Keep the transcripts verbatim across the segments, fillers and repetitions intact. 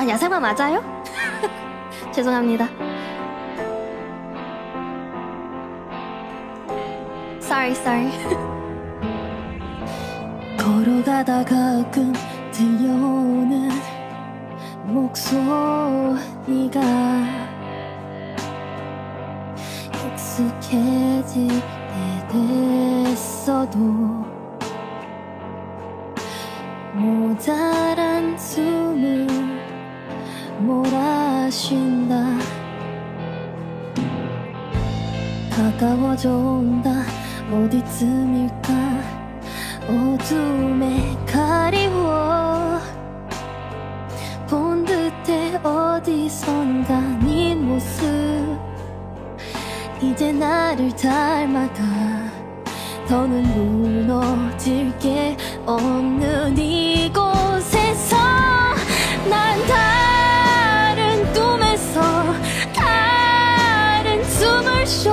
아, 야생마 맞아요? 죄송합니다. Sorry, sorry. 걸어가다 가끔 들려오는 목소리가 익숙해질 때 됐어도 모자란 숨을 몰아쉰다. 가까워져 온다. 어디쯤일까? 어둠에 가리워 본 듯해 어디선가 네 모습 이제 나를 닮아가. 더는 무너질 게 없는 이곳에서 난 다른 꿈에서 다른 숨을 쉬어.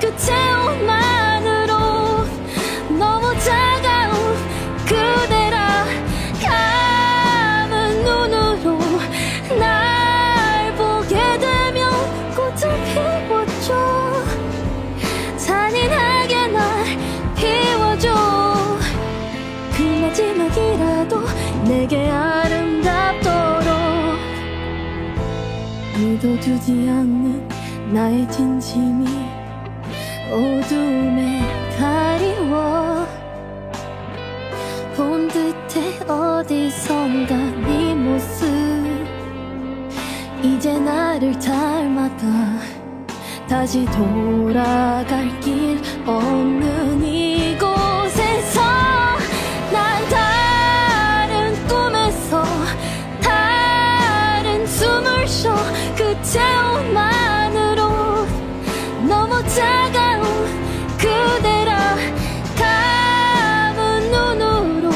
끝에 온 만으로 너무 차가운 그대라 감은 눈으로 날 보게 되면 꽃을 피워줘. 잔인하게 날 피워줘. 그 마지막이라도 내게 아름답도록 믿어주지 않는 나의 진심이 어둠에 가리워 본 듯해 어디선가 네 모습 이제 나를 닮아가. 다시 돌아갈 길 없는 이곳에서 난 다른 꿈에서 다른 숨을 쉬어. 끝에 온 만으로 너무 작아 그대라 감은 눈으로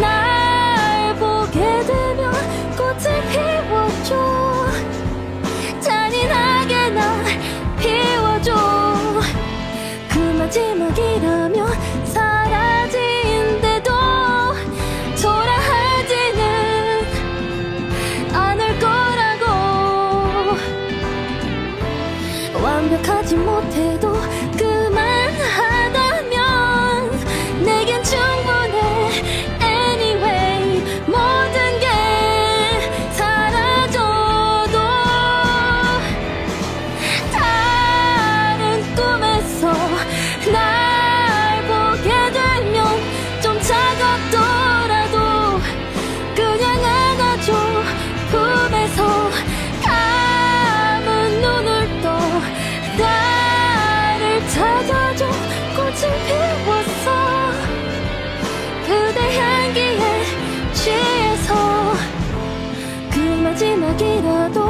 날 보게 되면 꽃을 피워줘. 잔인하게 날 피워줘. 그 마지막이라면 사라진대도 돌아하지는 않을 거라고. 완벽하지 못해도 마지막이라도